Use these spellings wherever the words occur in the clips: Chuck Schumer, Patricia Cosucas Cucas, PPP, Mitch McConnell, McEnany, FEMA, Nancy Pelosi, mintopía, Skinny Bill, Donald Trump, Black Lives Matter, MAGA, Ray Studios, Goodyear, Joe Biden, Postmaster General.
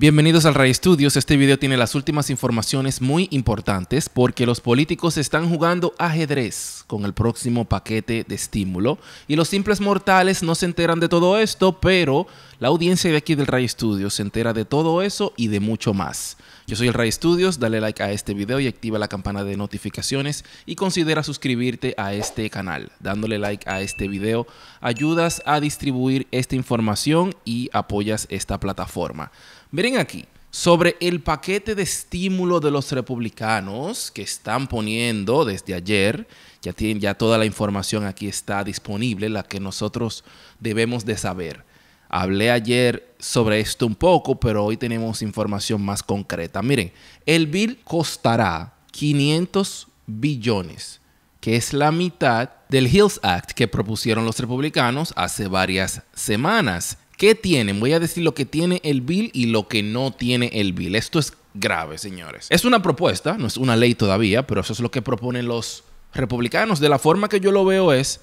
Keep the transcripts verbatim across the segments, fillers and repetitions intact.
Bienvenidos al Ray Studios. Este video tiene las últimas informaciones muy importantes porque los políticos están jugando ajedrez con el próximo paquete de estímulo y los simples mortales no se enteran de todo esto, pero la audiencia de aquí del Ray Studios se entera de todo eso y de mucho más. Yo soy el Ray Studios, dale like a este video y activa la campana de notificaciones y considera suscribirte a este canal. Dándole like a este video ayudas a distribuir esta información y apoyas esta plataforma. Miren aquí, sobre el paquete de estímulo de los republicanos que están poniendo desde ayer, ya tienen, ya toda la información aquí está disponible, la que nosotros debemos de saber. Hablé ayer sobre esto un poco, pero hoy tenemos información más concreta. Miren, el bill costará quinientos billones, que es la mitad del Heals Act que propusieron los republicanos hace varias semanas. ¿Qué tienen? Voy a decir lo que tiene el bill y lo que no tiene el bill. Esto es grave, señores. Es una propuesta, no es una ley todavía, pero eso es lo que proponen los republicanos. De la forma que yo lo veo es,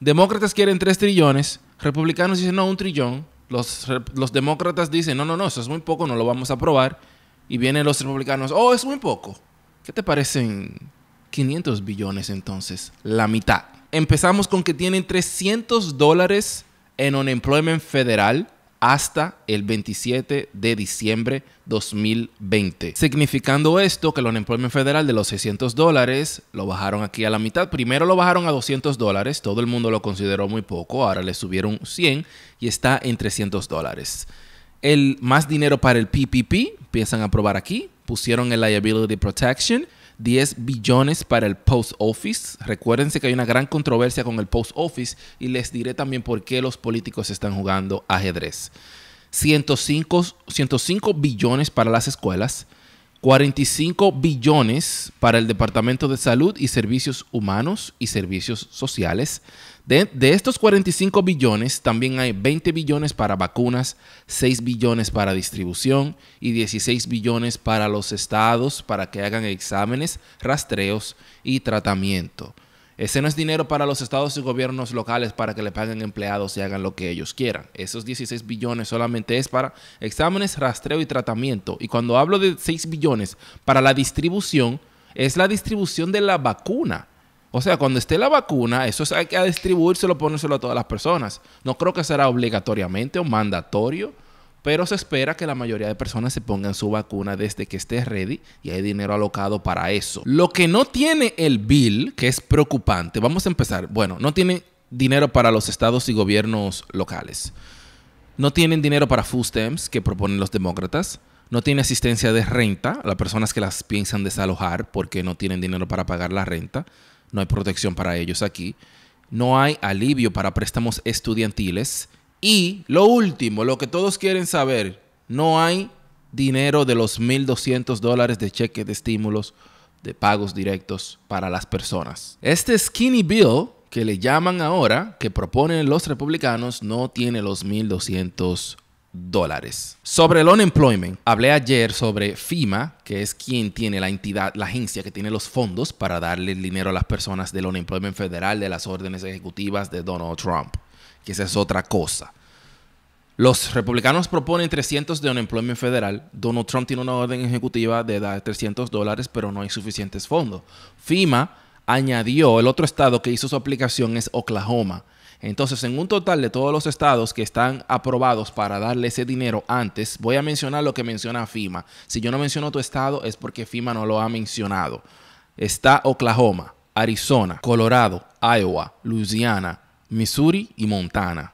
demócratas quieren tres trillones, republicanos dicen, no, un trillón. Los, los demócratas dicen, no, no, no, eso es muy poco, no lo vamos a aprobar. Y vienen los republicanos, oh, es muy poco. ¿Qué te parecen quinientos billones entonces? La mitad. Empezamos con que tienen trescientos dólares en unemployment federal hasta el veintisiete de diciembre dos mil veinte. Significando esto que el unemployment federal de los seiscientos dólares lo bajaron aquí a la mitad. Primero lo bajaron a doscientos dólares. Todo el mundo lo consideró muy poco. Ahora le subieron cien y está en trescientos dólares. El más dinero para el P P P empiezan a aprobar aquí. Pusieron el Liability Protection. diez billones para el Post Office. Recuérdense que hay una gran controversia con el Post Office y les diré también por qué los políticos están jugando ajedrez. ciento cinco billones para las escuelas, cuarenta y cinco billones para el Departamento de Salud y Servicios Humanos y Servicios Sociales. De, de estos cuarenta y cinco billones también hay veinte billones para vacunas, seis billones para distribución y dieciséis billones para los estados para que hagan exámenes, rastreos y tratamiento. Ese no es dinero para los estados y gobiernos locales para que le paguen empleados y hagan lo que ellos quieran. Esos dieciséis billones solamente es para exámenes, rastreo y tratamiento. Y cuando hablo de seis billones para la distribución, es la distribución de la vacuna. O sea, cuando esté la vacuna, eso es, hay que distribuírselo, ponérselo a todas las personas. No creo que será obligatoriamente o mandatorio, pero se espera que la mayoría de personas se pongan su vacuna desde que esté ready y hay dinero alocado para eso. Lo que no tiene el bill, que es preocupante, vamos a empezar. Bueno, no tiene dinero para los estados y gobiernos locales. No tienen dinero para food stamps que proponen los demócratas. No tiene asistencia de renta a las personas que las piensan desalojar porque no tienen dinero para pagar la renta. No hay protección para ellos aquí. No hay alivio para préstamos estudiantiles. Y lo último, lo que todos quieren saber, no hay dinero de los mil doscientos dólares de cheque de estímulos de pagos directos para las personas. Este skinny bill que le llaman ahora, que proponen los republicanos, no tiene los mil doscientos dólares. Sobre el unemployment, hablé ayer sobre FEMA, que es quien tiene la entidad, la agencia que tiene los fondos para darle el dinero a las personas del unemployment federal de las órdenes ejecutivas de Donald Trump. Que esa es otra cosa. Los republicanos proponen trescientos de unemployment federal. Donald Trump tiene una orden ejecutiva de dar trescientos dólares, pero no hay suficientes fondos. FEMA añadió, el otro estado que hizo su aplicación es Oklahoma. Entonces, en un total de todos los estados que están aprobados para darle ese dinero antes, voy a mencionar lo que menciona FEMA. Si yo no menciono tu estado es porque FEMA no lo ha mencionado. Está Oklahoma, Arizona, Colorado, Iowa, Luisiana, Missouri y Montana.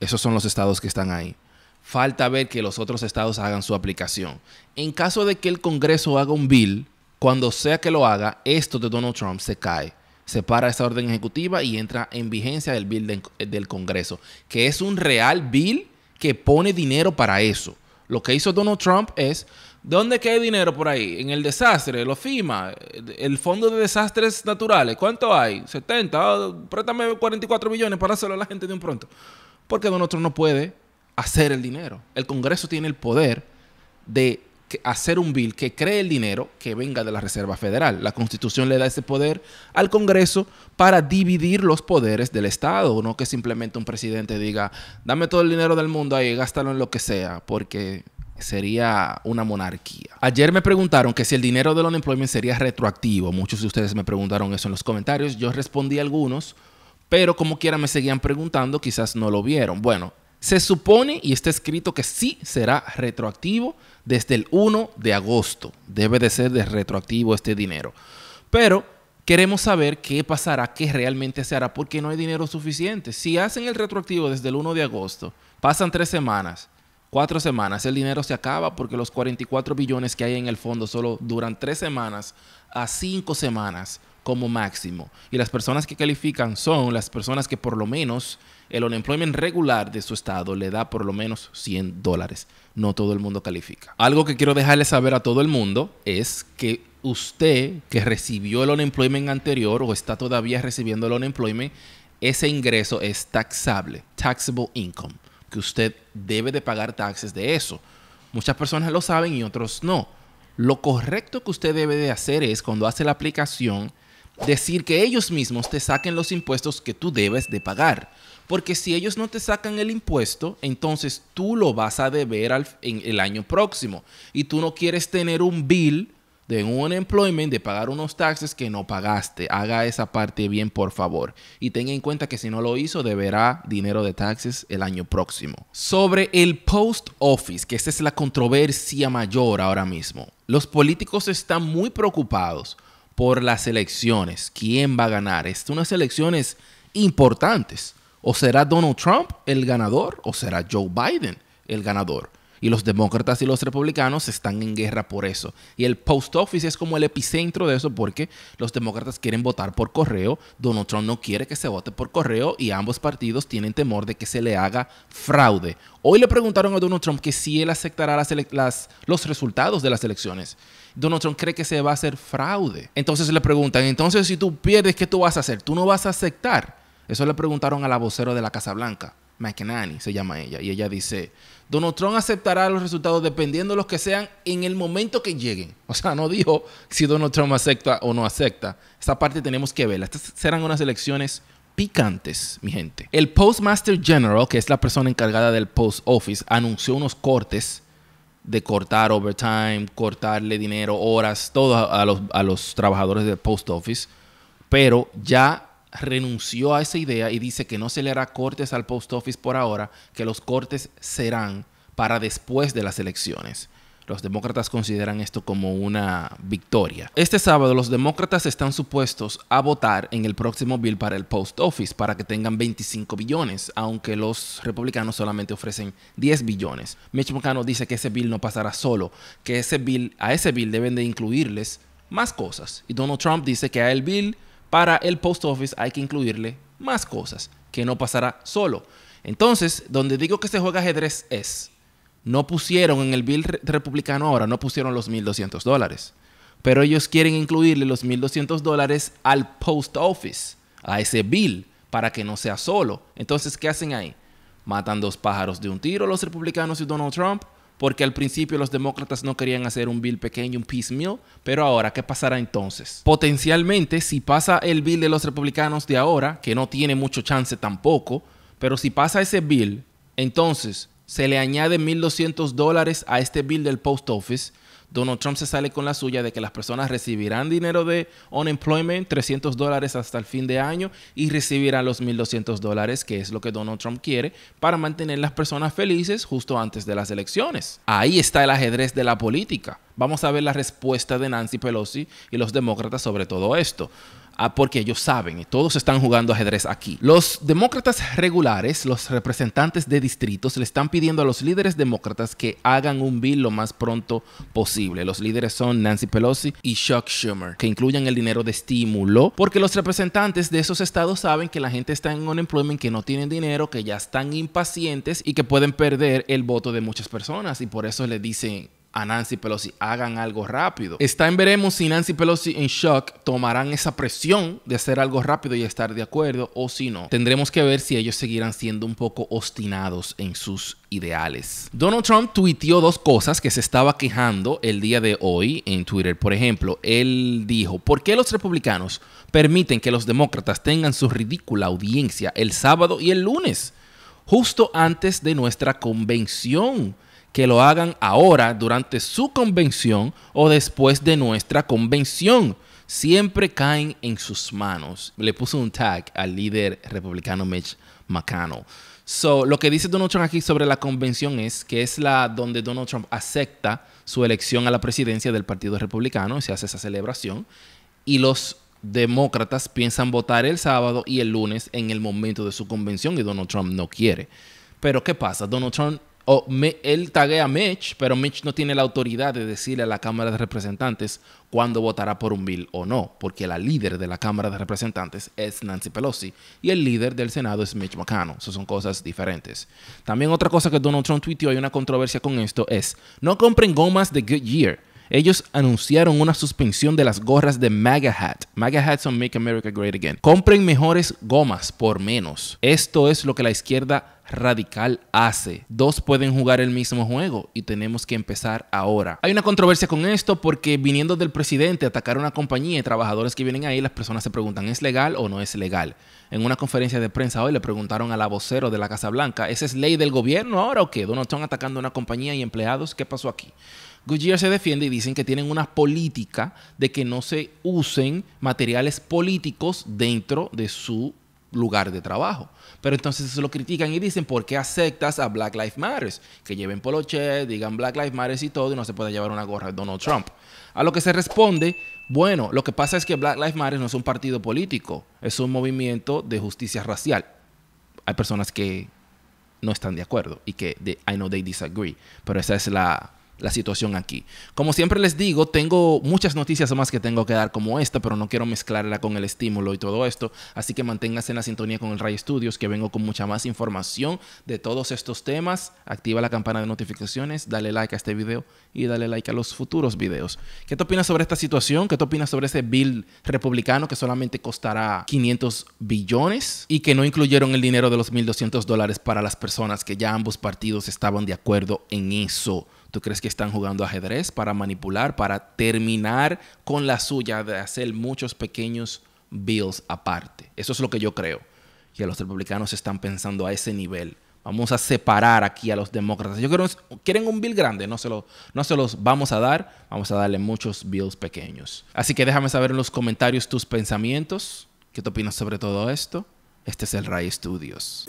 Esos son los estados que están ahí. Falta ver que los otros estados hagan su aplicación. En caso de que el Congreso haga un bill, cuando sea que lo haga, esto de Donald Trump se cae. Se para esa orden ejecutiva y entra en vigencia el bill de, del Congreso, que es un real bill que pone dinero para eso. Lo que hizo Donald Trump es, ¿dónde queda dinero por ahí? En el desastre, los FEMA, el Fondo de Desastres Naturales. ¿Cuánto hay? setenta. Oh, préstame cuarenta y cuatro millones para hacerlo a la gente de un pronto. Porque Donald Trump no puede hacer el dinero. El Congreso tiene el poder de hacer un bill que cree el dinero que venga de la Reserva Federal. La Constitución le da ese poder al Congreso para dividir los poderes del Estado, no que simplemente un presidente diga, dame todo el dinero del mundo ahí, gástalo en lo que sea, porque sería una monarquía. Ayer me preguntaron que si el dinero del unemployment sería retroactivo. Muchos de ustedes me preguntaron eso en los comentarios. Yo respondí a algunos, pero como quiera me seguían preguntando, quizás no lo vieron. Bueno, se supone y está escrito que sí será retroactivo desde el uno de agosto. Debe de ser de retroactivo este dinero. Pero queremos saber qué pasará, qué realmente se hará, porque no hay dinero suficiente. Si hacen el retroactivo desde el uno de agosto, pasan tres semanas, cuatro semanas, el dinero se acaba porque los cuarenta y cuatro billones que hay en el fondo solo duran tres semanas a cinco semanas como máximo. Y las personas que califican son las personas que por lo menos el unemployment regular de su estado le da por lo menos cien dólares. No todo el mundo califica. Algo que quiero dejarles saber a todo el mundo es que usted que recibió el unemployment anterior o está todavía recibiendo el unemployment, ese ingreso es taxable, taxable income, que usted debe de pagar taxes de eso. Muchas personas lo saben y otros no. Lo correcto que usted debe de hacer es, cuando hace la aplicación, decir que ellos mismos te saquen los impuestos que tú debes de pagar. Porque si ellos no te sacan el impuesto, entonces tú lo vas a deber al, en el año próximo. Y tú no quieres tener un bill de un unemployment, de pagar unos taxes que no pagaste. Haga esa parte bien, por favor. Y tenga en cuenta que si no lo hizo, deberá dinero de taxes el año próximo. Sobre el post office, que esa es la controversia mayor ahora mismo. Los políticos están muy preocupados por las elecciones. ¿Quién va a ganar? Es unas elecciones importantes. ¿O será Donald Trump el ganador o será Joe Biden el ganador? Y los demócratas y los republicanos están en guerra por eso. Y el post office es como el epicentro de eso, porque los demócratas quieren votar por correo, Donald Trump no quiere que se vote por correo y ambos partidos tienen temor de que se le haga fraude. Hoy le preguntaron a Donald Trump que si él aceptará las las, los resultados de las elecciones. Donald Trump cree que se va a hacer fraude. Entonces le preguntan, entonces si tú pierdes, ¿qué tú vas a hacer? ¿Tú no vas a aceptar? Eso le preguntaron a la vocera de la Casa Blanca, McEnany se llama ella, y ella dice, Donald Trump aceptará los resultados dependiendo de los que sean en el momento que lleguen. O sea, no dijo si Donald Trump acepta o no acepta. Esta parte tenemos que verla. Estas serán unas elecciones picantes, mi gente. El Postmaster General, que es la persona encargada del Post Office, anunció unos cortes de cortar overtime, cortarle dinero, horas, todo a los, a los trabajadores del Post Office, pero ya renunció a esa idea y dice que no se le hará cortes al post office por ahora, que los cortes serán para después de las elecciones. Los demócratas consideran esto como una victoria. Este sábado los demócratas están supuestos a votar en el próximo bill para el post office para que tengan veinticinco billones, aunque los republicanos solamente ofrecen diez billones. Mitch McConnell dice que ese bill no pasará solo, que ese bill, a ese bill deben de incluirles más cosas. Y Donald Trump dice que a el bill para el post office hay que incluirle más cosas, que no pasará solo. Entonces, donde digo que se juega ajedrez es, no pusieron en el bill re republicano ahora, no pusieron los mil doscientos dólares, pero ellos quieren incluirle los mil doscientos dólares al post office, a ese bill, para que no sea solo. Entonces, ¿qué hacen ahí? Matan dos pájaros de un tiro los republicanos y Donald Trump, porque al principio los demócratas no querían hacer un bill pequeño, un piecemeal, pero ahora, ¿qué pasará entonces? Potencialmente, si pasa el bill de los republicanos de ahora, que no tiene mucho chance tampoco, pero si pasa ese bill, entonces se le añade mil doscientos dólares a este bill del post office. Donald Trump se sale con la suya de que las personas recibirán dinero de unemployment, trescientos dólares hasta el fin de año, y recibirán los mil doscientos dólares, que es lo que Donald Trump quiere, para mantener las personas felices justo antes de las elecciones. Ahí está el ajedrez de la política. Vamos a ver la respuesta de Nancy Pelosi y los demócratas sobre todo esto. Ah, porque ellos saben, todos están jugando ajedrez aquí. Los demócratas regulares, los representantes de distritos, le están pidiendo a los líderes demócratas que hagan un bill lo más pronto posible. Los líderes son Nancy Pelosi y Chuck Schumer, que incluyan el dinero de estímulo, porque los representantes de esos estados saben que la gente está en unemployment, que no tienen dinero, que ya están impacientes y que pueden perder el voto de muchas personas, y por eso le dicen a Nancy Pelosi, hagan algo rápido. Está en veremos si Nancy Pelosi y Chuck tomarán esa presión de hacer algo rápido y estar de acuerdo, o si no. Tendremos que ver si ellos seguirán siendo un poco obstinados en sus ideales. Donald Trump tuiteó dos cosas que se estaba quejando el día de hoy en Twitter. Por ejemplo, él dijo, ¿por qué los republicanos permiten que los demócratas tengan su ridícula audiencia el sábado y el lunes, justo antes de nuestra convención? que lo hagan ahora durante su convención o después de nuestra convención. Siempre caen en sus manos. Le puso un tag al líder republicano Mitch McConnell. So, lo que dice Donald Trump aquí sobre la convención es que es la donde Donald Trump acepta su elección a la presidencia del Partido Republicano. Se hace esa celebración y los demócratas piensan votar el sábado y el lunes en el momento de su convención y Donald Trump no quiere. Pero ¿qué pasa? Donald Trump, oh, me, él taguea a Mitch, pero Mitch no tiene la autoridad de decirle a la Cámara de Representantes cuándo votará por un bill o no, porque la líder de la Cámara de Representantes es Nancy Pelosi y el líder del Senado es Mitch McConnell. Eso son cosas diferentes. También otra cosa que Donald Trump tuiteó, hay una controversia con esto, es no compren gomas de Goodyear. Ellos anunciaron una suspensión de las gorras de MAGA Hat. MAGA Hats son Make America Great Again. Compren mejores gomas por menos. Esto es lo que la izquierda radical hace. Dos pueden jugar el mismo juego y tenemos que empezar ahora. Hay una controversia con esto porque viniendo del presidente atacar una compañía y trabajadores que vienen ahí, las personas se preguntan, ¿es legal o no es legal? En una conferencia de prensa hoy le preguntaron a la vocero de la Casa Blanca, ¿esa es ley del gobierno ahora o qué? Donald Trump atacando una compañía y empleados, ¿qué pasó aquí? Goodyear se defiende y dicen que tienen una política de que no se usen materiales políticos dentro de su lugar de trabajo. Pero entonces se lo critican y dicen, ¿por qué aceptas a Black Lives Matter? Que lleven poloche, digan Black Lives Matter y todo, y no se puede llevar una gorra de Donald Trump. A lo que se responde, bueno, lo que pasa es que Black Lives Matter no es un partido político, es un movimiento de justicia racial. Hay personas que no están de acuerdo y que they, I know they disagree, pero esa es la... la situación aquí. Como siempre les digo, tengo muchas noticias más que tengo que dar como esta, pero no quiero mezclarla con el estímulo y todo esto, así que manténganse en la sintonía con el Ray Studios, que vengo con mucha más información de todos estos temas. Activa la campana de notificaciones, dale like a este video y dale like a los futuros videos. ¿Qué te opinas sobre esta situación? ¿Qué te opinas sobre ese bill republicano que solamente costará quinientos billones y que no incluyeron el dinero de los mil doscientos dólares para las personas que ya ambos partidos estaban de acuerdo en eso? ¿Tú crees que están jugando ajedrez para manipular, para terminar con la suya de hacer muchos pequeños bills aparte? Eso es lo que yo creo. Y a los republicanos están pensando a ese nivel. Vamos a separar aquí a los demócratas. Yo creo quieren un bill grande, no se, lo, no se los vamos a dar. Vamos a darle muchos bills pequeños. Así que déjame saber en los comentarios tus pensamientos. ¿Qué te opinas sobre todo esto? Este es el Ray Studios.